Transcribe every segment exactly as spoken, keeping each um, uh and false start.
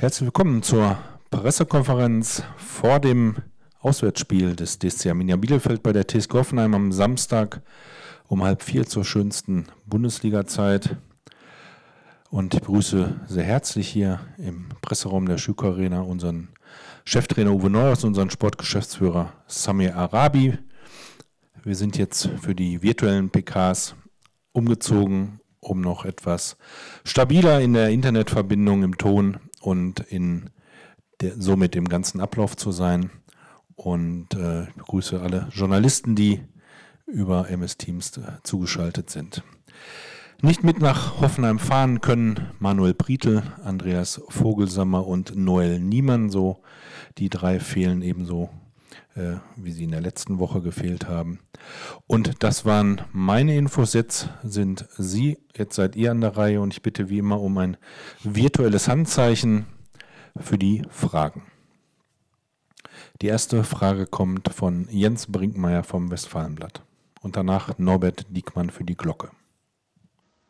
Herzlich willkommen zur Pressekonferenz vor dem Auswärtsspiel des D S C Arminia Bielefeld bei der T S G Hoffenheim am Samstag um halb vier zur schönsten Bundesliga-Zeit. Und ich begrüße sehr herzlich hier im Presseraum der SchücoArena unseren Cheftrainer Uwe Neuhaus und unseren Sportgeschäftsführer Samir Arabi. Wir sind jetzt für die virtuellen P Ks umgezogen, um noch etwas stabiler in der Internetverbindung, im Ton und in der, somit im ganzen Ablauf zu sein. Und äh, ich begrüße alle Journalisten, die über M S Teams äh, zugeschaltet sind. Nicht mit nach Hoffenheim fahren können Manuel Prietl, Andreas Voglsammer und Noel Niemann. So die drei fehlen ebenso, äh, wie sie in der letzten Woche gefehlt haben. Und das waren meine Infos. Jetzt sind Sie, jetzt seid ihr an der Reihe und ich bitte wie immer um ein virtuelles Handzeichen für die Fragen. Die erste Frage kommt von Jens Brinkmeier vom Westfalenblatt und danach Norbert Diekmann für die Glocke.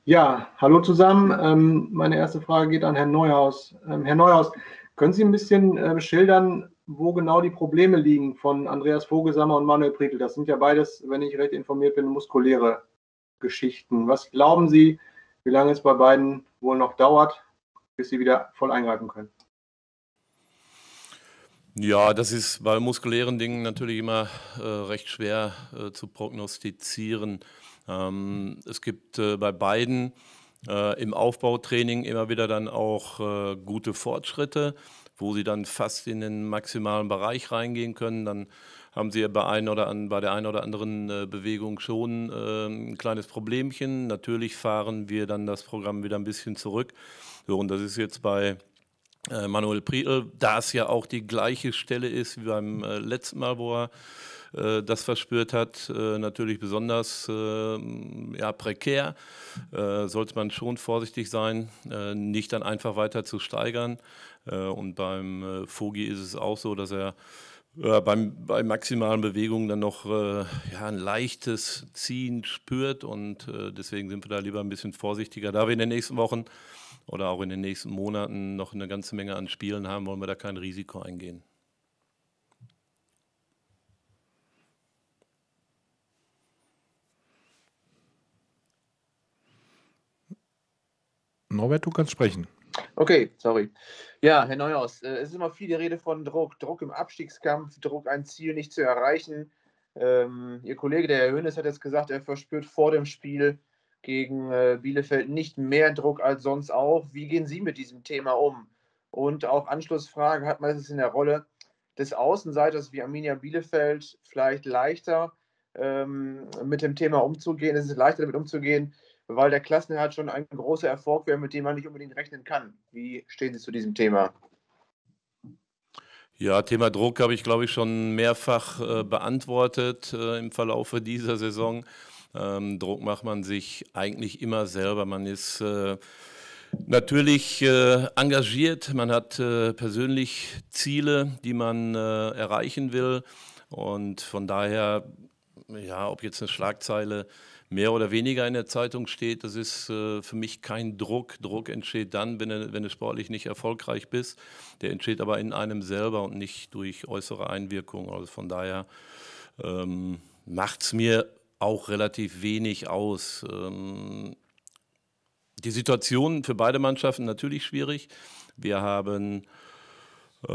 Ja, hallo zusammen. Meine erste Frage geht an Herrn Neuhaus. Herr Neuhaus, können Sie ein bisschen schildern, wo genau die Probleme liegen von Andreas Voglsammer und Manuel Prietl? Das sind ja beides, wenn ich recht informiert bin, muskuläre Geschichten. Was glauben Sie, wie lange es bei beiden wohl noch dauert, bis sie wieder voll eingreifen können? Ja, das ist bei muskulären Dingen natürlich immer äh, recht schwer äh, zu prognostizieren. Ähm, es gibt äh, bei beiden äh, im Aufbautraining immer wieder dann auch äh, gute Fortschritte, wo sie dann fast in den maximalen Bereich reingehen können. Dann haben sie bei, ein oder an, bei der einen oder anderen äh, Bewegung schon äh, ein kleines Problemchen. Natürlich fahren wir dann das Programm wieder ein bisschen zurück. So, und das ist jetzt bei Manuel Prietl, da es ja auch die gleiche Stelle ist wie beim äh, letzten Mal, wo er äh, das verspürt hat, äh, natürlich besonders äh, ja, prekär, äh, sollte man schon vorsichtig sein, äh, nicht dann einfach weiter zu steigern. Äh, und beim äh, Vogi ist es auch so, dass er äh, beim, bei maximalen Bewegungen dann noch äh, ja, ein leichtes Ziehen spürt und äh, deswegen sind wir da lieber ein bisschen vorsichtiger, da wir in den nächsten Wochen oder auch in den nächsten Monaten noch eine ganze Menge an Spielen haben, wollen wir da kein Risiko eingehen. Norbert, du kannst sprechen. Okay, sorry. Ja, Herr Neuhaus, es ist immer viel die Rede von Druck. Druck im Abstiegskampf, Druck, ein Ziel nicht zu erreichen. Ähm, Ihr Kollege, der Herr Hoeneß, hat jetzt gesagt, er verspürt vor dem Spiel gegen äh, Bielefeld nicht mehr Druck als sonst auch. Wie gehen Sie mit diesem Thema um? Und auch Anschlussfrage, hat man es in der Rolle des Außenseiters wie Arminia Bielefeld vielleicht leichter ähm, mit dem Thema umzugehen? Es ist leichter damit umzugehen, weil der Klassenerhalt schon ein großer Erfolg wäre, mit dem man nicht unbedingt rechnen kann. Wie stehen Sie zu diesem Thema? Ja, Thema Druck habe ich, glaube ich, schon mehrfach äh, beantwortet äh, im Verlauf dieser Saison. Ähm, Druck macht man sich eigentlich immer selber. Man ist äh, natürlich äh, engagiert, man hat äh, persönlich Ziele, die man äh, erreichen will. Und von daher, ja, ob jetzt eine Schlagzeile mehr oder weniger in der Zeitung steht, das ist äh, für mich kein Druck. Druck entsteht dann, wenn du, wenn du sportlich nicht erfolgreich bist. Der entsteht aber in einem selber und nicht durch äußere Einwirkungen. Also von daher ähm, macht es mir auch relativ wenig aus. Die Situation für beide Mannschaften natürlich schwierig. Wir haben äh,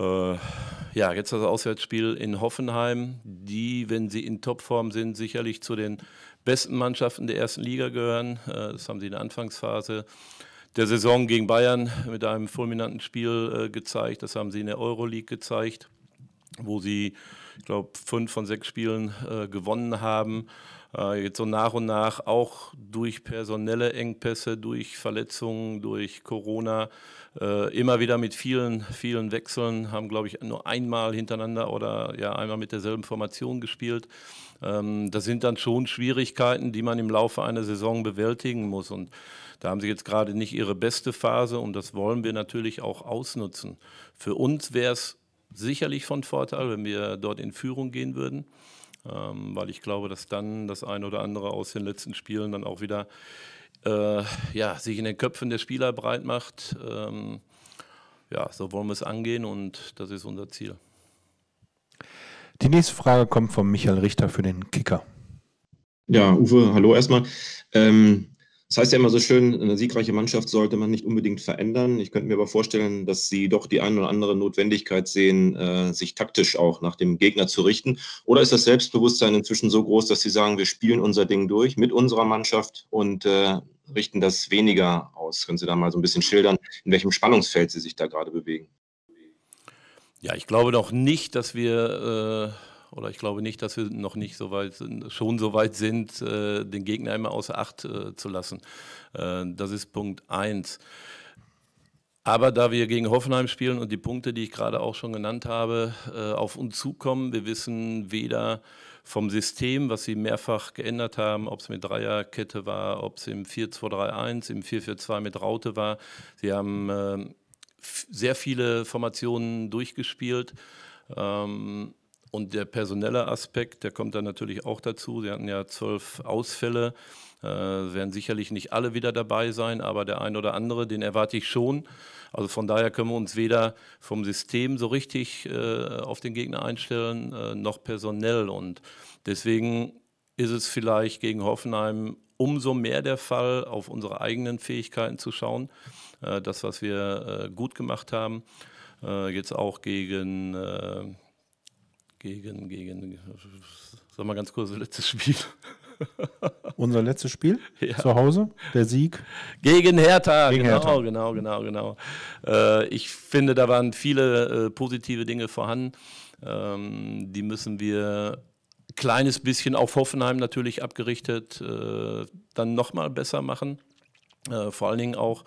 ja, jetzt das Auswärtsspiel in Hoffenheim, die, wenn sie in Topform sind, sicherlich zu den besten Mannschaften der ersten Liga gehören. Das haben sie in der Anfangsphase der Saison gegen Bayern mit einem fulminanten Spiel äh, gezeigt. Das haben sie in der Euroleague gezeigt, wo sie, ich glaube, fünf von sechs Spielen äh, gewonnen haben. Äh, jetzt so nach und nach auch durch personelle Engpässe, durch Verletzungen, durch Corona, äh, immer wieder mit vielen, vielen Wechseln, haben, glaube ich, nur einmal hintereinander oder ja einmal mit derselben Formation gespielt. Ähm, das sind dann schon Schwierigkeiten, die man im Laufe einer Saison bewältigen muss. Und da haben sie jetzt gerade nicht ihre beste Phase und das wollen wir natürlich auch ausnutzen. Für uns wäre es sicherlich von Vorteil, wenn wir dort in Führung gehen würden, ähm, weil ich glaube, dass dann das eine oder andere aus den letzten Spielen dann auch wieder äh, ja, sich in den Köpfen der Spieler breit macht. Ähm, ja, so wollen wir es angehen und das ist unser Ziel. Die nächste Frage kommt von Michael Richter für den Kicker. Ja, Uwe, hallo erstmal. Ähm, das heißt ja immer so schön, eine siegreiche Mannschaft sollte man nicht unbedingt verändern. Ich könnte mir aber vorstellen, dass Sie doch die eine oder andere Notwendigkeit sehen, äh, sich taktisch auch nach dem Gegner zu richten. Oder ist das Selbstbewusstsein inzwischen so groß, dass Sie sagen, wir spielen unser Ding durch mit unserer Mannschaft und äh, richten das weniger aus? Können Sie da mal so ein bisschen schildern, in welchem Spannungsfeld Sie sich da gerade bewegen? Ja, ich glaube noch nicht, dass wir äh, oder ich glaube nicht, dass wir noch nicht so weit sind, schon so weit sind, äh, den Gegner immer außer Acht äh, zu lassen. Äh, das ist Punkt eins. Aber da wir gegen Hoffenheim spielen und die Punkte, die ich gerade auch schon genannt habe, äh, auf uns zukommen, wir wissen weder vom System, was sie mehrfach geändert haben, ob es mit Dreierkette war, ob es im vier zwei drei eins, im vier vier zwei mit Raute war. Sie haben äh, sehr viele Formationen durchgespielt ähm, und der personelle Aspekt, der kommt dann natürlich auch dazu. Sie hatten ja zwölf Ausfälle, äh, werden sicherlich nicht alle wieder dabei sein, aber der ein oder andere, den erwarte ich schon. Also von daher können wir uns weder vom System so richtig äh, auf den Gegner einstellen, äh, noch personell, und deswegen ist es vielleicht gegen Hoffenheim umso mehr der Fall, auf unsere eigenen Fähigkeiten zu schauen. Das, was wir gut gemacht haben, jetzt auch gegen, gegen, gegen, sag mal ganz kurz, das letzte Spiel. Unser letztes Spiel, ja, zu Hause, der Sieg. Gegen Hertha, gegen genau, Hertha. genau, genau, genau, genau. Ich finde, da waren viele positive Dinge vorhanden. Die müssen wir ein kleines bisschen auf Hoffenheim natürlich abgerichtet dann nochmal besser machen. Vor allen Dingen auch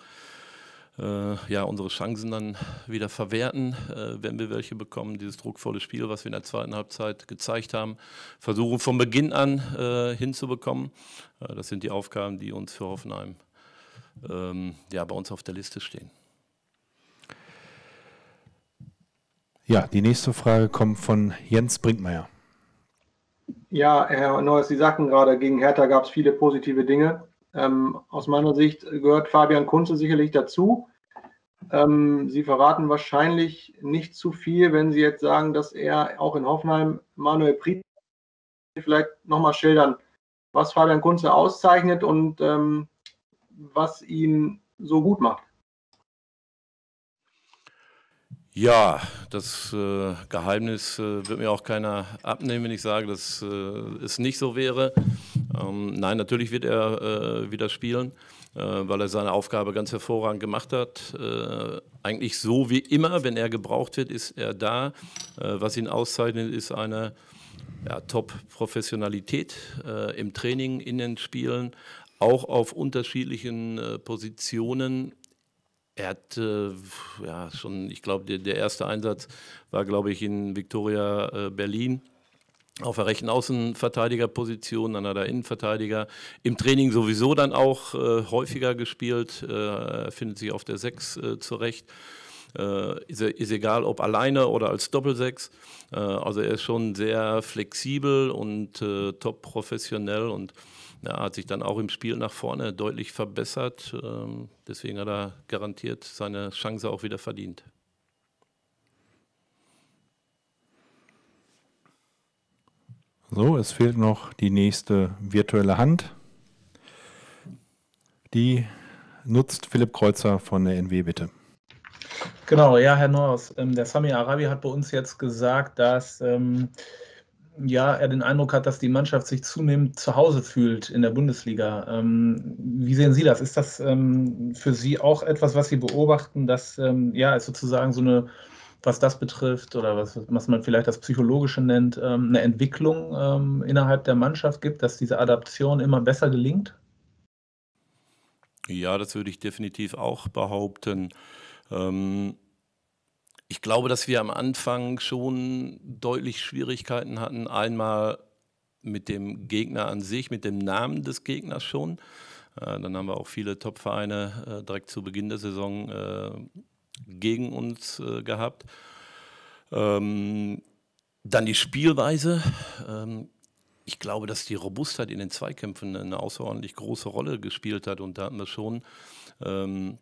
ja, unsere Chancen dann wieder verwerten, wenn wir welche bekommen. Dieses druckvolle Spiel, was wir in der zweiten Halbzeit gezeigt haben, versuchen von Beginn an äh, hinzubekommen. Das sind die Aufgaben, die uns für Hoffenheim ähm, ja, bei uns auf der Liste stehen. Ja, die nächste Frage kommt von Jens Brinkmeier. Ja, Herr Neuhaus, Sie sagten gerade, gegen Hertha gab es viele positive Dinge. Ähm, aus meiner Sicht gehört Fabian Kunze sicherlich dazu. Ähm, Sie verraten wahrscheinlich nicht zu viel, wenn Sie jetzt sagen, dass er auch in Hoffenheim Manuel Prietl vielleicht nochmal schildern, was Fabian Kunze auszeichnet und ähm, was ihn so gut macht. Ja, das äh, Geheimnis äh, wird mir auch keiner abnehmen, wenn ich sage, dass äh, es nicht so wäre. Ähm, nein, natürlich wird er äh, wieder spielen, äh, weil er seine Aufgabe ganz hervorragend gemacht hat. Äh, eigentlich so wie immer, wenn er gebraucht wird, ist er da. Äh, was ihn auszeichnet, ist eine ja, Top-Professionalität äh, im Training, in den Spielen, auch auf unterschiedlichen äh, Positionen. Er hat äh, ja, schon, ich glaube, der, der erste Einsatz war, glaube ich, in Viktoria äh, Berlin auf der rechten Außenverteidigerposition, dann hat er Innenverteidiger im Training sowieso dann auch äh, häufiger gespielt, äh, findet sich auf der Sechs äh, zurecht. Äh, ist, ist egal, ob alleine oder als Doppelsechs. Äh, also er ist schon sehr flexibel und äh, top professionell und ja, hat sich dann auch im Spiel nach vorne deutlich verbessert. Ähm, deswegen hat er garantiert seine Chance auch wieder verdient. So, es fehlt noch die nächste virtuelle Hand. Die nutzt Philipp Kreuzer von der N W, bitte. Genau, ja, Herr Neuhaus, ähm, der Samir Arabi hat bei uns jetzt gesagt, dass ähm, ja, er den Eindruck hat, dass die Mannschaft sich zunehmend zu Hause fühlt in der Bundesliga. Ähm, wie sehen Sie das? Ist das ähm, für Sie auch etwas, was Sie beobachten, dass ähm, ja, es sozusagen so eine, was das betrifft oder was, was man vielleicht das Psychologische nennt, ähm, eine Entwicklung ähm, innerhalb der Mannschaft gibt, dass diese Adaption immer besser gelingt? Ja, das würde ich definitiv auch behaupten. Ähm, ich glaube, dass wir am Anfang schon deutlich Schwierigkeiten hatten. Einmal mit dem Gegner an sich, mit dem Namen des Gegners schon. Äh, dann haben wir auch viele Top-Vereine äh, direkt zu Beginn der Saison äh, gegen uns äh, gehabt. Ähm, dann die Spielweise. Ähm, ich glaube, dass die Robustheit in den Zweikämpfen eine außerordentlich große Rolle gespielt hat. Und da hatten wir schon ähm,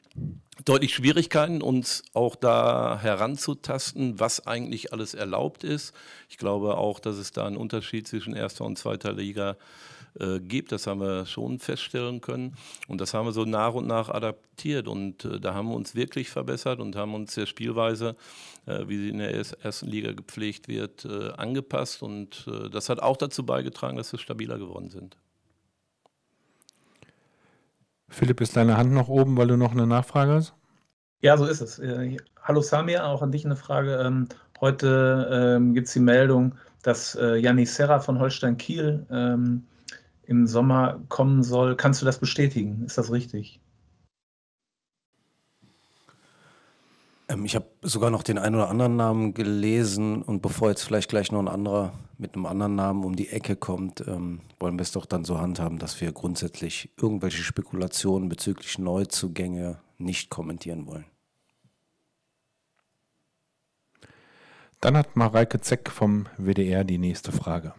deutlich Schwierigkeiten, uns auch da heranzutasten, was eigentlich alles erlaubt ist. Ich glaube auch, dass es da einen Unterschied zwischen erster und zweiter Liga äh, gibt. Das haben wir schon feststellen können. Und das haben wir so nach und nach adaptiert. Und äh, da haben wir uns wirklich verbessert und haben uns der Spielweise, äh, wie sie in der ersten Liga gepflegt wird, äh, angepasst. Und äh, das hat auch dazu beigetragen, dass wir stabiler geworden sind. Philipp, ist deine Hand noch oben, weil du noch eine Nachfrage hast? Ja, so ist es. Hallo Samir, auch an dich eine Frage. Heute gibt es die Meldung, dass Janni Serra von Holstein Kiel im Sommer kommen soll. Kannst du das bestätigen? Ist das richtig? Ich habe sogar noch den einen oder anderen Namen gelesen und bevor jetzt vielleicht gleich noch ein anderer mit einem anderen Namen um die Ecke kommt, ähm, wollen wir es doch dann so handhaben, dass wir grundsätzlich irgendwelche Spekulationen bezüglich Neuzugänge nicht kommentieren wollen. Dann hat Mareike Zeck vom W D R die nächste Frage.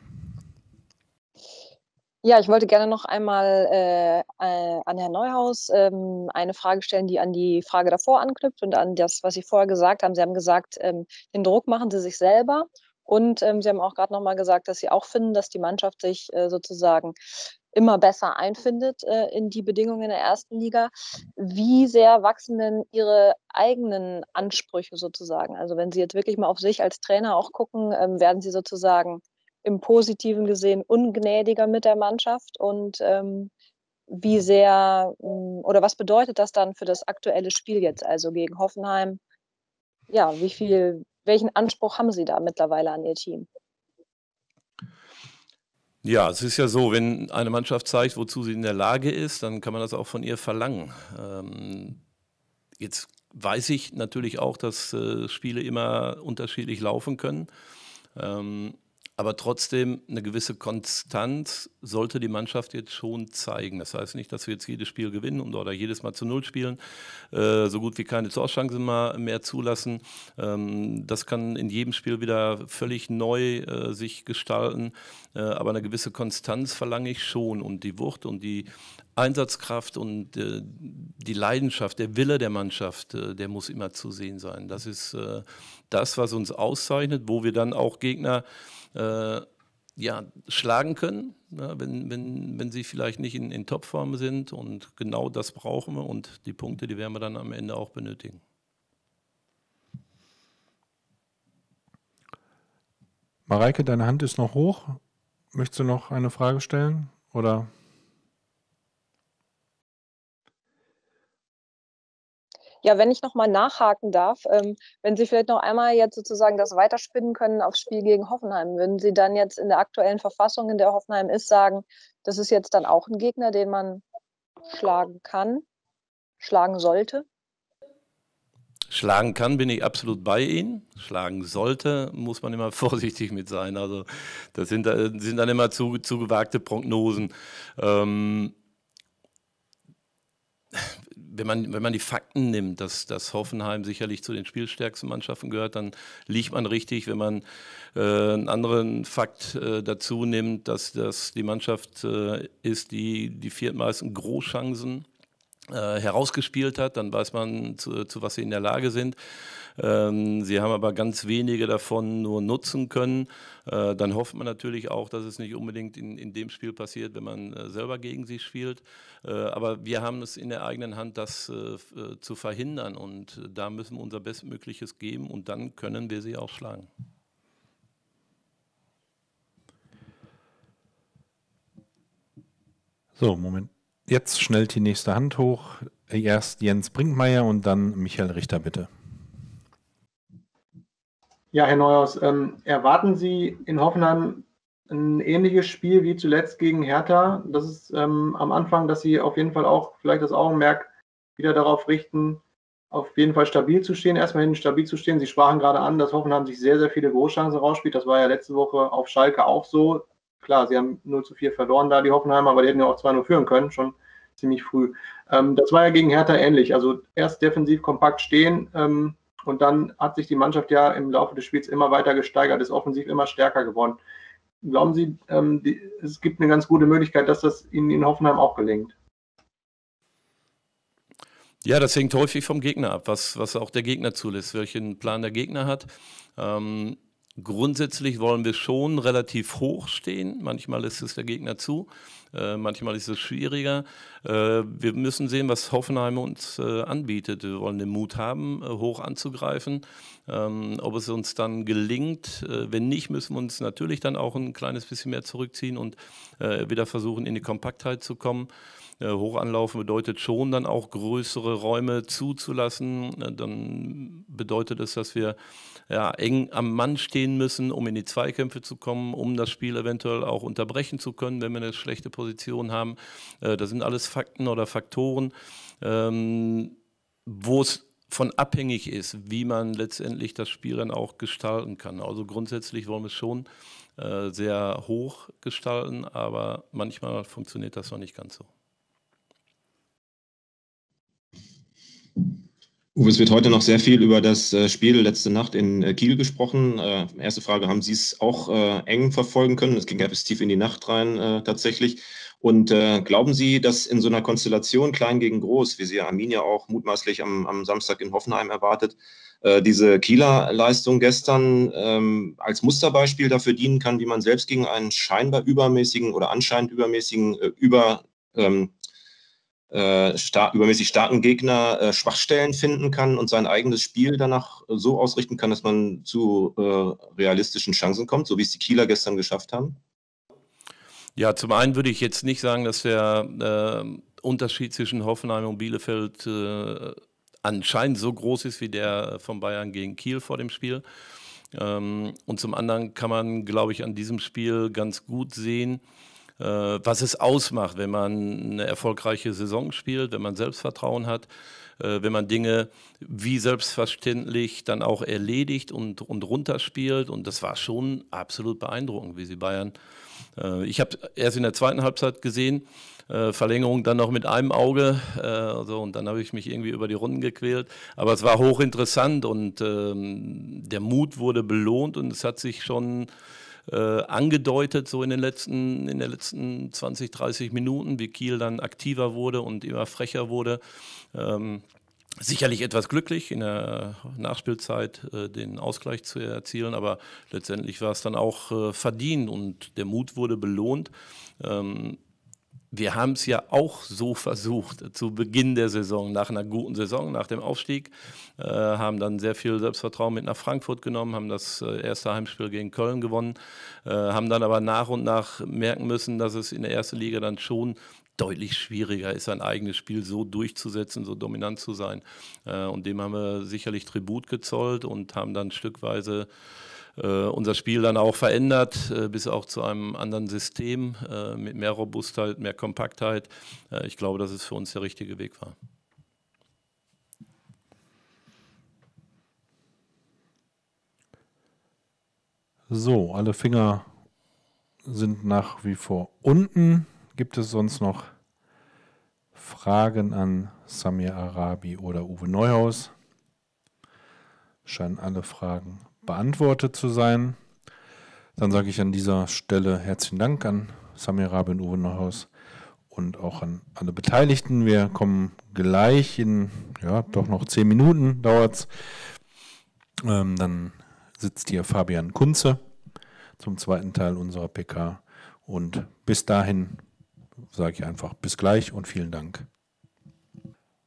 Ja, ich wollte gerne noch einmal äh, an Herrn Neuhaus ähm, eine Frage stellen, die an die Frage davor anknüpft und an das, was Sie vorher gesagt haben. Sie haben gesagt, ähm, den Druck machen Sie sich selber. Und ähm, Sie haben auch gerade nochmal gesagt, dass Sie auch finden, dass die Mannschaft sich äh, sozusagen immer besser einfindet äh, in die Bedingungen in der ersten Liga. Wie sehr wachsen denn Ihre eigenen Ansprüche sozusagen? Also wenn Sie jetzt wirklich mal auf sich als Trainer auch gucken, ähm, werden Sie sozusagen im Positiven gesehen ungnädiger mit der Mannschaft und ähm, wie sehr ähm, oder was bedeutet das dann für das aktuelle Spiel jetzt, also gegen Hoffenheim? Ja, wie viel, welchen Anspruch haben Sie da mittlerweile an Ihr Team? Ja, es ist ja so, wenn eine Mannschaft zeigt, wozu sie in der Lage ist, dann kann man das auch von ihr verlangen. Ähm, jetzt weiß ich natürlich auch, dass äh, Spiele immer unterschiedlich laufen können. Ähm, Aber trotzdem eine gewisse Konstanz sollte die Mannschaft jetzt schon zeigen. Das heißt nicht, dass wir jetzt jedes Spiel gewinnen und oder jedes Mal zu Null spielen, äh, so gut wie keine Torchancen mehr zulassen. Ähm, das kann in jedem Spiel wieder völlig neu äh, sich gestalten. Äh, aber eine gewisse Konstanz verlange ich schon und die Wucht und die Einsatzkraft und äh, die Leidenschaft, der Wille der Mannschaft, äh, der muss immer zu sehen sein. Das ist äh, das, was uns auszeichnet, wo wir dann auch Gegner Äh, ja, schlagen können, ja, wenn, wenn, wenn sie vielleicht nicht in, in Topform sind. Und genau das brauchen wir und die Punkte, die werden wir dann am Ende auch benötigen. Mareike, deine Hand ist noch hoch. Möchtest du noch eine Frage stellen? Oder? Ja, wenn ich nochmal nachhaken darf, ähm, wenn Sie vielleicht noch einmal jetzt sozusagen das weiterspinnen können aufs Spiel gegen Hoffenheim, würden Sie dann jetzt in der aktuellen Verfassung, in der Hoffenheim ist, sagen, das ist jetzt dann auch ein Gegner, den man schlagen kann, schlagen sollte? Schlagen kann, bin ich absolut bei Ihnen. Schlagen sollte, muss man immer vorsichtig mit sein. Also das sind, sind dann immer zu, zu gewagte Prognosen. Ähm, Wenn man, wenn man die Fakten nimmt, dass, dass Hoffenheim sicherlich zu den spielstärksten Mannschaften gehört, dann liegt man richtig. Wenn man äh, einen anderen Fakt äh, dazu nimmt, dass das die Mannschaft äh, ist, die die viertmeisten Großchancen äh, herausgespielt hat, dann weiß man, zu, zu was sie in der Lage sind. Ähm, sie haben aber ganz wenige davon nur nutzen können. Äh, dann hofft man natürlich auch, dass es nicht unbedingt in, in dem Spiel passiert, wenn man äh, selber gegen sie spielt. Äh, aber wir haben es in der eigenen Hand, das äh, zu verhindern. Und da müssen wir unser Bestmögliches geben und dann können wir sie auch schlagen. So, Moment. Jetzt schnell die nächste Hand hoch. Erst Jens Brinkmeier und dann Michael Richter, bitte. Ja, Herr Neuhaus, ähm, erwarten Sie in Hoffenheim ein ähnliches Spiel wie zuletzt gegen Hertha? Das ist ähm, am Anfang, dass Sie auf jeden Fall auch vielleicht das Augenmerk wieder darauf richten, auf jeden Fall stabil zu stehen, erstmal hin stabil zu stehen. Sie sprachen gerade an, dass Hoffenheim sich sehr, sehr viele Großchancen rausspielt. Das war ja letzte Woche auf Schalke auch so. Klar, sie haben null zu vier verloren da, die Hoffenheimer, aber die hätten ja auch zwei null führen können, schon ziemlich früh. Ähm, das war ja gegen Hertha ähnlich. Also erst defensiv kompakt stehen, ähm, und dann hat sich die Mannschaft ja im Laufe des Spiels immer weiter gesteigert, ist offensiv immer stärker geworden. Glauben Sie, ähm, die, es gibt eine ganz gute Möglichkeit, dass das Ihnen in Hoffenheim auch gelingt? Ja, das hängt häufig vom Gegner ab, was, was auch der Gegner zulässt, welchen Plan der Gegner hat. Ähm, grundsätzlich wollen wir schon relativ hoch stehen. Manchmal ist es der Gegner zu, äh, manchmal ist es schwieriger. Äh, wir müssen sehen, was Hoffenheim uns äh, anbietet. Wir wollen den Mut haben, äh, hoch anzugreifen. Ähm, ob es uns dann gelingt, äh, wenn nicht, müssen wir uns natürlich dann auch ein kleines bisschen mehr zurückziehen und äh, wieder versuchen, in die Kompaktheit zu kommen. Hochanlaufen bedeutet schon dann auch größere Räume zuzulassen. Dann bedeutet es, dass wir ja, eng am Mann stehen müssen, um in die Zweikämpfe zu kommen, um das Spiel eventuell auch unterbrechen zu können, wenn wir eine schlechte Position haben. Das sind alles Fakten oder Faktoren, wo es von abhängig ist, wie man letztendlich das Spiel dann auch gestalten kann. Also grundsätzlich wollen wir es schon sehr hoch gestalten, aber manchmal funktioniert das noch nicht ganz so. Uwe, es wird heute noch sehr viel über das Spiel letzte Nacht in Kiel gesprochen. Äh, erste Frage, haben Sie es auch äh, eng verfolgen können? Es ging ja bis tief in die Nacht rein äh, tatsächlich. Und äh, glauben Sie, dass in so einer Konstellation klein gegen groß, wie Sie Arminia auch mutmaßlich am, am Samstag in Hoffenheim erwartet, äh, diese Kieler Leistung gestern ähm, als Musterbeispiel dafür dienen kann, wie man selbst gegen einen scheinbar übermäßigen oder anscheinend übermäßigen äh, über... Ähm, Star- übermäßig starken Gegner äh, Schwachstellen finden kann und sein eigenes Spiel danach so ausrichten kann, dass man zu äh, realistischen Chancen kommt, so wie es die Kieler gestern geschafft haben? Ja, zum einen würde ich jetzt nicht sagen, dass der äh, Unterschied zwischen Hoffenheim und Bielefeld äh, anscheinend so groß ist wie der von Bayern gegen Kiel vor dem Spiel. Ähm, und zum anderen kann man, glaube ich, an diesem Spiel ganz gut sehen, was es ausmacht, wenn man eine erfolgreiche Saison spielt, wenn man Selbstvertrauen hat, wenn man Dinge wie selbstverständlich dann auch erledigt und, und runterspielt. Und das war schon absolut beeindruckend, wie sie Bayern. Ich habe erst in der zweiten Halbzeit gesehen, Verlängerung dann noch mit einem Auge. Also, und dann habe ich mich irgendwie über die Runden gequält. Aber es war hochinteressant und ähm, der Mut wurde belohnt und es hat sich schon... Äh, angedeutet so in den letzten, in den letzten zwanzig, dreißig Minuten, wie Kiel dann aktiver wurde und immer frecher wurde. Ähm, sicherlich etwas glücklich in der Nachspielzeit äh, den Ausgleich zu erzielen, aber letztendlich war es dann auch äh, verdient und der Mut wurde belohnt. Ähm, wir haben es ja auch so versucht zu Beginn der Saison, nach einer guten Saison, nach dem Aufstieg, äh, haben dann sehr viel Selbstvertrauen mit nach Frankfurt genommen, haben das äh, erste Heimspiel gegen Köln gewonnen, äh, haben dann aber nach und nach merken müssen, dass es in der ersten Liga dann schon deutlich schwieriger ist, ein eigenes Spiel so durchzusetzen, so dominant zu sein. Äh, und dem haben wir sicherlich Tribut gezollt und haben dann stückweise unser Spiel dann auch verändert, bis auch zu einem anderen System mit mehr Robustheit, mehr Kompaktheit. Ich glaube, dass es für uns der richtige Weg war. So, alle Finger sind nach wie vor unten. Gibt es sonst noch Fragen an Samir Arabi oder Uwe Neuhaus? Scheinen alle Fragen beantwortet zu sein. Dann sage ich an dieser Stelle herzlichen Dank an Samir Arabi und Uwe Neuhaus und auch an alle Beteiligten. Wir kommen gleich in, ja, doch noch zehn Minuten dauert es. Ähm, dann sitzt hier Fabian Kunze zum zweiten Teil unserer P K. Und bis dahin sage ich einfach bis gleich und vielen Dank.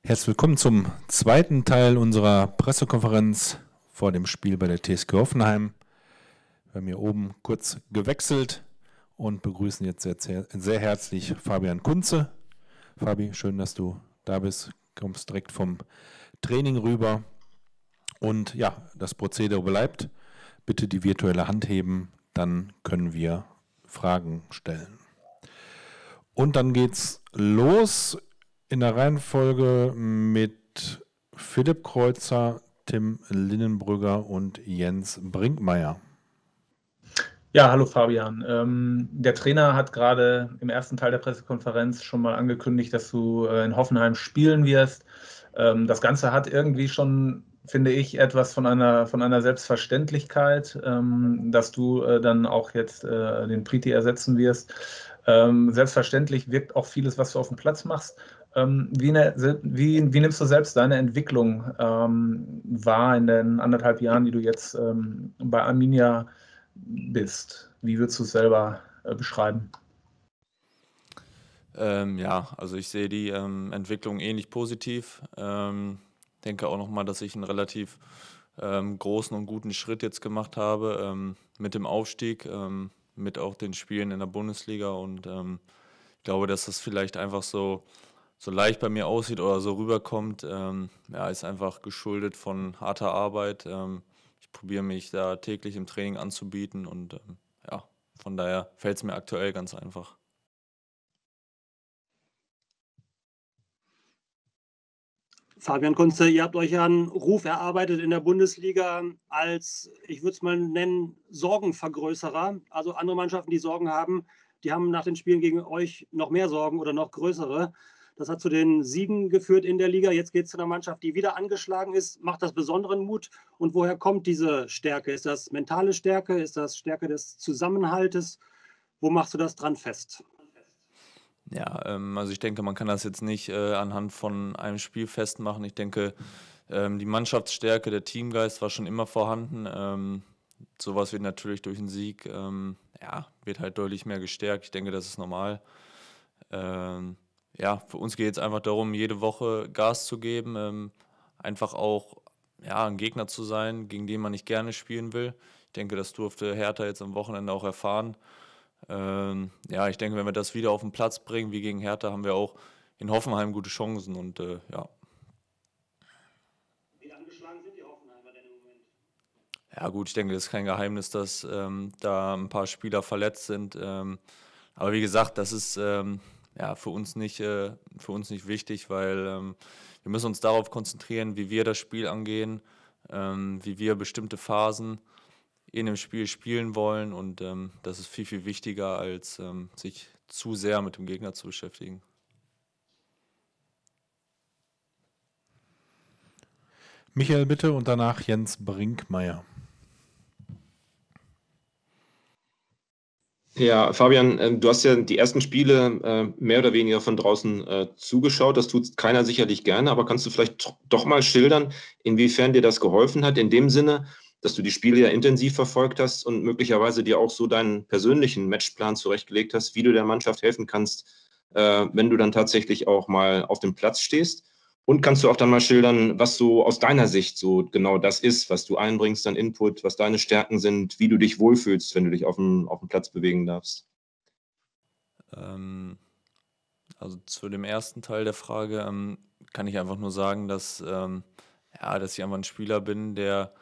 Herzlich willkommen zum zweiten Teil unserer Pressekonferenz vor dem Spiel bei der T S G Hoffenheim. Wir haben hier oben kurz gewechselt und begrüßen jetzt sehr, sehr herzlich Fabian Kunze. Fabi, schön, dass du da bist. Kommst direkt vom Training rüber. Und ja, das Prozedere bleibt. Bitte die virtuelle Hand heben, dann können wir Fragen stellen. Und dann geht's los in der Reihenfolge mit Philipp Kreuzer, Tim Linnenbrücker und Jens Brinkmeier. Ja, hallo Fabian. Ähm, der Trainer hat gerade im ersten Teil der Pressekonferenz schon mal angekündigt, dass du in Hoffenheim spielen wirst. Ähm, das Ganze hat irgendwie schon finde ich, etwas von einer, von einer Selbstverständlichkeit, ähm, dass du äh, dann auch jetzt äh, den Priti ersetzen wirst. Ähm, selbstverständlich wirkt auch vieles, was du auf dem Platz machst. Ähm, wie, eine, wie, wie nimmst du selbst deine Entwicklung ähm, wahr in den anderthalb Jahren, die du jetzt ähm, bei Arminia bist? Wie würdest du es selber äh, beschreiben? Ähm, ja, also ich sehe die ähm, Entwicklung ähnlich positiv. Ähm, denke auch nochmal, dass ich einen relativ ähm, großen und guten Schritt jetzt gemacht habe ähm, mit dem Aufstieg, ähm, mit auch den Spielen in der Bundesliga. Und ähm, ich glaube, dass das vielleicht einfach so, so leicht bei mir aussieht oder so rüberkommt. Ähm, ja, ist einfach geschuldet von harter Arbeit. Ähm, ich probiere mich da täglich im Training anzubieten und ähm, ja, von daher fällt es mir aktuell ganz einfach. Fabian Kunze, ihr habt euch ja einen Ruf erarbeitet in der Bundesliga als, ich würde es mal nennen, Sorgenvergrößerer. Also andere Mannschaften, die Sorgen haben, die haben nach den Spielen gegen euch noch mehr Sorgen oder noch größere. Das hat zu den Siegen geführt in der Liga. Jetzt geht es zu einer Mannschaft, die wieder angeschlagen ist. Macht das besonderen Mut? Und woher kommt diese Stärke? Ist das mentale Stärke? Ist das Stärke des Zusammenhaltes? Wo machst du das dran fest? Ja, ähm, also ich denke, man kann das jetzt nicht äh, anhand von einem Spiel festmachen. Ich denke, ähm, die Mannschaftsstärke, der Teamgeist war schon immer vorhanden. Ähm, sowas wird natürlich durch einen Sieg, ähm, ja, wird halt deutlich mehr gestärkt. Ich denke, das ist normal. Ähm, ja, für uns geht es einfach darum, jede Woche Gas zu geben, ähm, einfach auch ja, ein Gegner zu sein, gegen den man nicht gerne spielen will. Ich denke, das durfte Hertha jetzt am Wochenende auch erfahren. Ähm, ja, ich denke, wenn wir das wieder auf den Platz bringen, wie gegen Hertha, haben wir auch in Hoffenheim gute Chancen und äh, ja. Wie angeschlagen sind die Hoffenheimer denn im Moment? Ja gut, ich denke, das ist kein Geheimnis, dass ähm, da ein paar Spieler verletzt sind. Ähm, aber wie gesagt, das ist ähm, ja, für uns nicht, äh, für uns nicht wichtig, weil ähm, wir müssen uns darauf konzentrieren, wie wir das Spiel angehen, ähm, wie wir bestimmte Phasen in dem Spiel spielen wollen und ähm, das ist viel, viel wichtiger, als ähm, sich zu sehr mit dem Gegner zu beschäftigen. Michael bitte und danach Jens Brinkmeier. Ja, Fabian, äh, du hast ja die ersten Spiele äh, mehr oder weniger von draußen äh, zugeschaut. Das tut keiner sicherlich gerne, aber kannst du vielleicht doch mal schildern, inwiefern dir das geholfen hat, in dem Sinne, dass du die Spiele ja intensiv verfolgt hast und möglicherweise dir auch so deinen persönlichen Matchplan zurechtgelegt hast, wie du der Mannschaft helfen kannst, äh, wenn du dann tatsächlich auch mal auf dem Platz stehst. Und kannst du auch dann mal schildern, was so aus deiner Sicht so genau das ist, was du einbringst an Input, was deine Stärken sind, wie du dich wohlfühlst, wenn du dich auf dem, auf dem Platz bewegen darfst? Ähm, also zu dem ersten Teil der Frage ähm, kann ich einfach nur sagen, dass, ähm, ja, dass ich einfach ein Spieler bin, der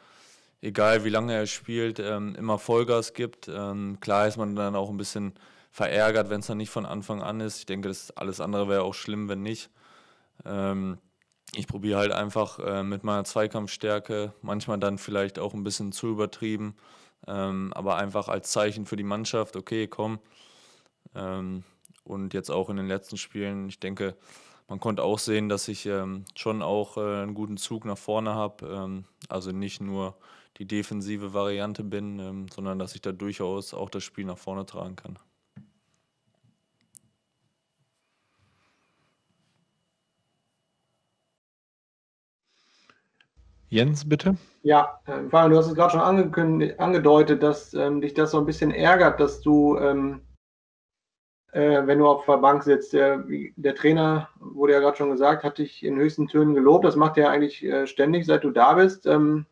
egal wie lange er spielt, ähm, immer Vollgas gibt. Ähm, klar ist man dann auch ein bisschen verärgert, wenn es dann nicht von Anfang an ist. Ich denke, das alles andere wäre auch schlimm, wenn nicht. Ähm, ich probiere halt einfach äh, mit meiner Zweikampfstärke, manchmal dann vielleicht auch ein bisschen zu übertrieben, ähm, aber einfach als Zeichen für die Mannschaft, okay, komm. Ähm, und jetzt auch in den letzten Spielen, ich denke, man konnte auch sehen, dass ich ähm, schon auch äh, einen guten Zug nach vorne habe, ähm, also nicht nur die defensive Variante bin, ähm, sondern dass ich da durchaus auch das Spiel nach vorne tragen kann. Jens, bitte. Ja, äh, Fabian, du hast es gerade schon angekündigt, angedeutet, dass ähm, dich das so ein bisschen ärgert, dass du, ähm, äh, wenn du auf der Bank sitzt, der, der Trainer, wurde ja gerade schon gesagt, hat dich in höchsten Tönen gelobt. Das macht er eigentlich äh, ständig, seit du da bist. Ähm,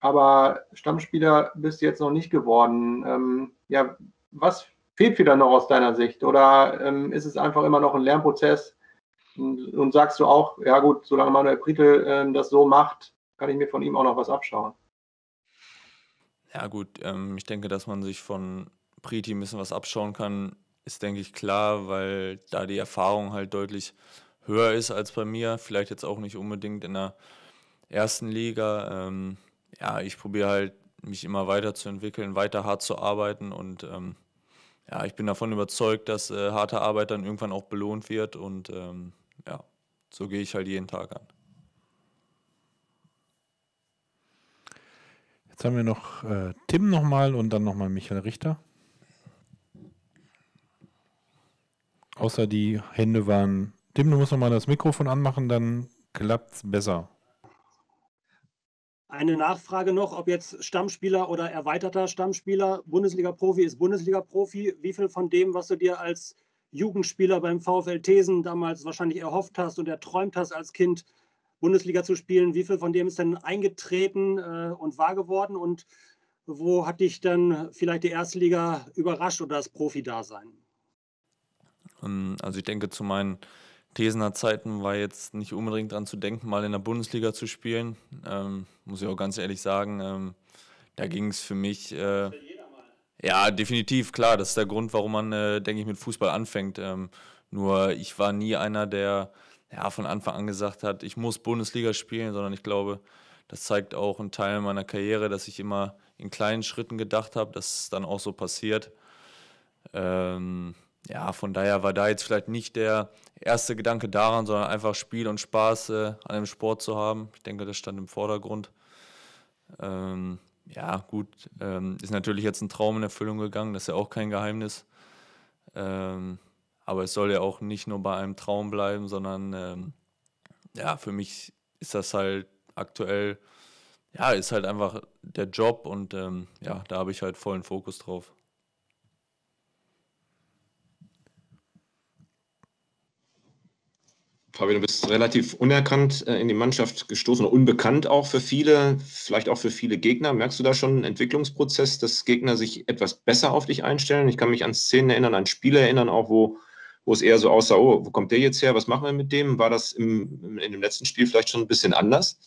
Aber Stammspieler bist du jetzt noch nicht geworden. Ähm, ja, was fehlt dir dann noch aus deiner Sicht? Oder ähm, ist es einfach immer noch ein Lernprozess? Und, und sagst du auch, ja gut, solange Manuel Prietl ähm, das so macht, kann ich mir von ihm auch noch was abschauen? Ja gut, ähm, ich denke, dass man sich von Prietl ein bisschen was abschauen kann, ist, denke ich, klar, weil da die Erfahrung halt deutlich höher ist als bei mir. Vielleicht jetzt auch nicht unbedingt in der ersten Liga. Ähm, Ja, ich probiere halt, mich immer weiterzuentwickeln, weiter hart zu arbeiten und ähm, ja, ich bin davon überzeugt, dass äh, harte Arbeit dann irgendwann auch belohnt wird und ähm, ja, so gehe ich halt jeden Tag an. Jetzt haben wir noch äh, Tim nochmal und dann nochmal Michael Richter. Außer die Hände waren... Tim, du musst nochmal das Mikrofon anmachen, dann klappt es besser. Eine Nachfrage noch, ob jetzt Stammspieler oder erweiterter Stammspieler, Bundesliga-Profi ist Bundesliga-Profi. Wie viel von dem, was du dir als Jugendspieler beim VfL Theesen damals wahrscheinlich erhofft hast und erträumt hast als Kind, Bundesliga zu spielen, wie viel von dem ist denn eingetreten äh, und wahr geworden und wo hat dich dann vielleicht die Erstliga überrascht oder das Profi-Dasein? Also ich denke, zu meinen Thesener Zeiten war jetzt nicht unbedingt dran zu denken, mal in der Bundesliga zu spielen. Ähm, muss ich auch ganz ehrlich sagen, ähm, da ging es für mich... Äh, ja, definitiv, klar, das ist der Grund, warum man, äh, denke ich, mit Fußball anfängt. Ähm, nur ich war nie einer, der... ja, von Anfang an gesagt hat, ich muss Bundesliga spielen, sondern ich glaube, das zeigt auch einen Teil meiner Karriere, dass ich immer in kleinen Schritten gedacht habe, dass es dann auch so passiert. Ähm, ja, von daher war da jetzt vielleicht nicht der erste Gedanke daran, sondern einfach Spiel und Spaß äh, an dem Sport zu haben. Ich denke, das stand im Vordergrund. Ähm, ja, gut, ähm, ist natürlich jetzt ein Traum in Erfüllung gegangen, das ist ja auch kein Geheimnis. Ähm, Aber es soll ja auch nicht nur bei einem Traum bleiben, sondern ähm, ja, für mich ist das halt aktuell, ja, ist halt einfach der Job und ähm, ja, da habe ich halt vollen Fokus drauf. Fabian, du bist relativ unerkannt in die Mannschaft gestoßen, unbekannt auch für viele, vielleicht auch für viele Gegner. Merkst du da schon einen Entwicklungsprozess, dass Gegner sich etwas besser auf dich einstellen? Ich kann mich an Szenen erinnern, an Spiele erinnern, auch wo wo es eher so aussah, oh, wo kommt der jetzt her, was machen wir mit dem? War das im, in dem letzten Spiel vielleicht schon ein bisschen anders?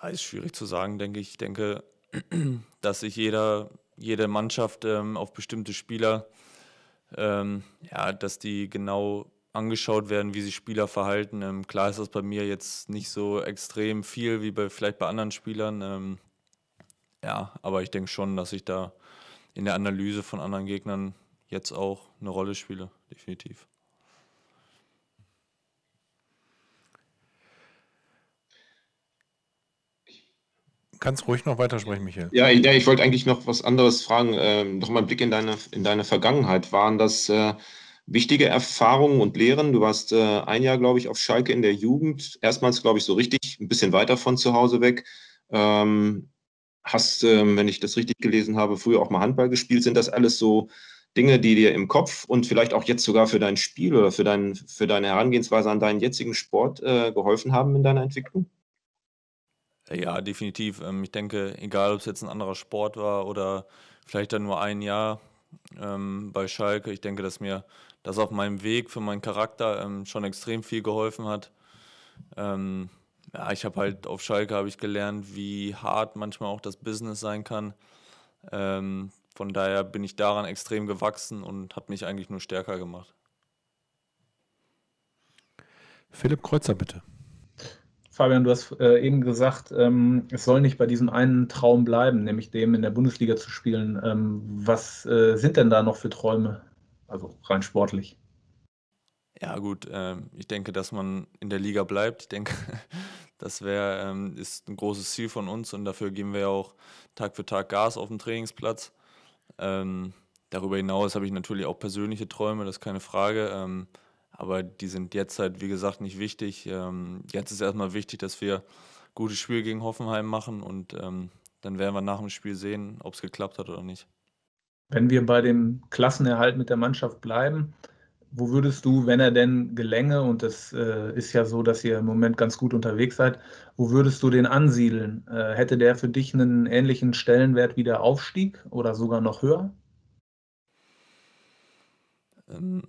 Ja, ist schwierig zu sagen, denke ich. Ich denke, dass sich jeder, jede Mannschaft ähm, auf bestimmte Spieler, ähm, ja, dass die genau angeschaut werden, wie sich Spieler verhalten. Ähm, klar ist das bei mir jetzt nicht so extrem viel wie bei, vielleicht bei anderen Spielern. Ähm, ja, aber ich denke schon, dass ich da in der Analyse von anderen Gegnern jetzt auch eine Rolle spiele, definitiv. Kannst ruhig noch weitersprechen, Michael. Ja, ich, ich wollte eigentlich noch was anderes fragen. Ähm, noch mal einen Blick in deine, in deine Vergangenheit. Waren das äh, wichtige Erfahrungen und Lehren? Du warst äh, ein Jahr, glaube ich, auf Schalke in der Jugend. Erstmals, glaube ich, so richtig ein bisschen weiter von zu Hause weg. Ähm, hast, äh, wenn ich das richtig gelesen habe, früher auch mal Handball gespielt. Sind das alles so Dinge, die dir im Kopf und vielleicht auch jetzt sogar für dein Spiel oder für, dein, für deine Herangehensweise an deinen jetzigen Sport äh, geholfen haben in deiner Entwicklung? Ja, definitiv. Ähm, ich denke, egal ob es jetzt ein anderer Sport war oder vielleicht dann nur ein Jahr ähm, bei Schalke, ich denke, dass mir das auf meinem Weg für meinen Charakter ähm, schon extrem viel geholfen hat. Ähm, ja, ich habe halt auf Schalke habe ich gelernt, wie hart manchmal auch das Business sein kann. Ähm, Von daher bin ich daran extrem gewachsen und habe mich eigentlich nur stärker gemacht. Philipp Kreuzer, bitte. Fabian, du hast äh, eben gesagt, ähm, es soll nicht bei diesem einen Traum bleiben, nämlich dem in der Bundesliga zu spielen. Ähm, was äh, sind denn da noch für Träume, also rein sportlich? Ja gut, äh, ich denke, dass man in der Liga bleibt. Ich denke, das wär, ähm, ist ein großes Ziel von uns und dafür geben wir auch Tag für Tag Gas auf dem Trainingsplatz. Ähm, darüber hinaus habe ich natürlich auch persönliche Träume, das ist keine Frage, ähm, aber die sind jetzt halt, wie gesagt, nicht wichtig. Ähm, jetzt ist erstmal wichtig, dass wir ein gutes Spiel gegen Hoffenheim machen und ähm, dann werden wir nach dem Spiel sehen, ob es geklappt hat oder nicht. Wenn wir bei dem Klassenerhalt mit der Mannschaft bleiben, wo würdest du, wenn er denn gelänge, und das äh, ist ja so, dass ihr im Moment ganz gut unterwegs seid, wo würdest du den ansiedeln? Äh, hätte der für dich einen ähnlichen Stellenwert wie der Aufstieg oder sogar noch höher? Ähm,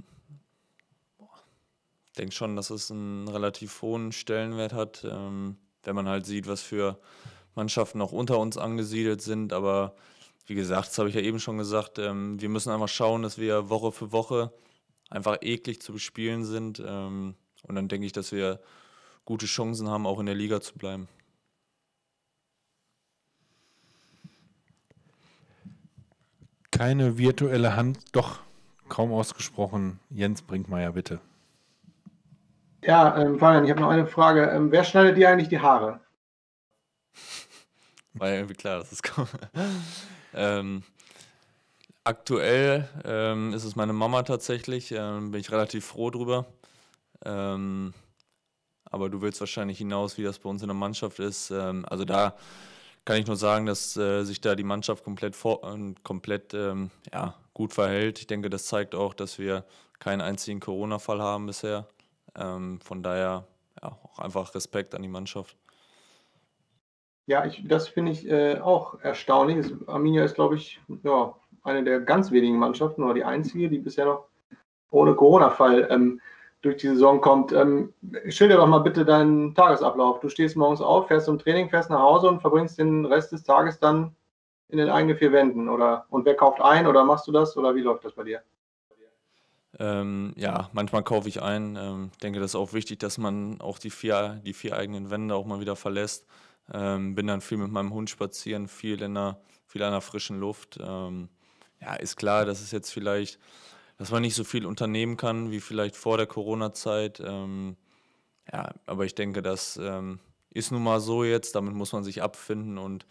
ich denke schon, dass es einen relativ hohen Stellenwert hat, ähm, wenn man halt sieht, was für Mannschaften noch unter uns angesiedelt sind. Aber wie gesagt, das habe ich ja eben schon gesagt, ähm, wir müssen einfach schauen, dass wir Woche für Woche einfach eklig zu bespielen sind. Und dann denke ich, dass wir gute Chancen haben, auch in der Liga zu bleiben. Keine virtuelle Hand, doch kaum ausgesprochen. Jens Brinkmeier, bitte. Ja, ähm, Fabian, ich habe noch eine Frage. Ähm, wer schneidet dir eigentlich die Haare? War ja irgendwie klar, dass es kommt. ähm, aktuell ähm, ist es meine Mama tatsächlich, ähm, bin ich relativ froh drüber. Ähm, aber du willst wahrscheinlich hinaus, wie das bei uns in der Mannschaft ist. Ähm, also da kann ich nur sagen, dass äh, sich da die Mannschaft komplett, vor, äh, komplett ähm, ja, gut verhält. Ich denke, das zeigt auch, dass wir keinen einzigen Corona-Fall haben bisher. Ähm, von daher ja, auch einfach Respekt an die Mannschaft. Ja, ich, das finde ich äh, auch erstaunlich. Es, Arminia ist, glaube ich, ja, eine der ganz wenigen Mannschaften, oder die einzige, die bisher noch ohne Corona-Fall ähm, durch die Saison kommt. Ähm, schilder doch mal bitte deinen Tagesablauf. Du stehst morgens auf, fährst zum Training, fährst nach Hause und verbringst den Rest des Tages dann in den eigenen vier Wänden. Oder, und wer kauft ein, oder machst du das, oder wie läuft das bei dir? Ähm, ja, manchmal kaufe ich ein. Ich ähm, denke, das ist auch wichtig, dass man auch die vier, die vier eigenen Wände auch mal wieder verlässt. Ähm, bin dann viel mit meinem Hund spazieren, viel in einer, viel an der frischen Luft. Ähm, ja, ist klar, dass es jetzt vielleicht, dass man nicht so viel unternehmen kann, wie vielleicht vor der Corona-Zeit. Ähm, ja, aber ich denke, das ähm, ist nun mal so jetzt. Damit muss man sich abfinden, und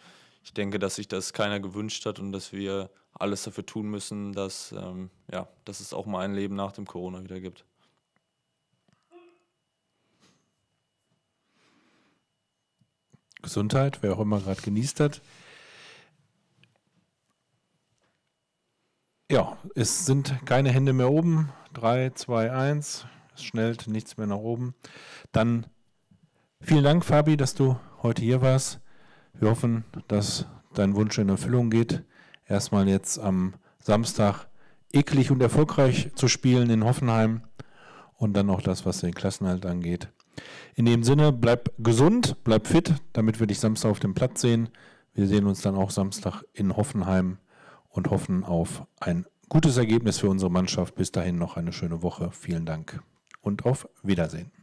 ich denke, dass sich das keiner gewünscht hat und dass wir alles dafür tun müssen, dass, ähm, ja, dass es auch mal ein Leben nach dem Corona wieder gibt. Gesundheit, wer auch immer gerade genießt hat. Ja, es sind keine Hände mehr oben. drei, zwei, eins. Es schnellt nichts mehr nach oben. Dann vielen Dank, Fabi, dass du heute hier warst. Wir hoffen, dass dein Wunsch in Erfüllung geht. Erstmal jetzt am Samstag eklig und erfolgreich zu spielen in Hoffenheim und dann noch das, was den Klassenerhalt angeht. In dem Sinne, bleib gesund, bleib fit, damit wir dich Samstag auf dem Platz sehen. Wir sehen uns dann auch Samstag in Hoffenheim und hoffen auf ein gutes Ergebnis für unsere Mannschaft. Bis dahin noch eine schöne Woche. Vielen Dank und auf Wiedersehen.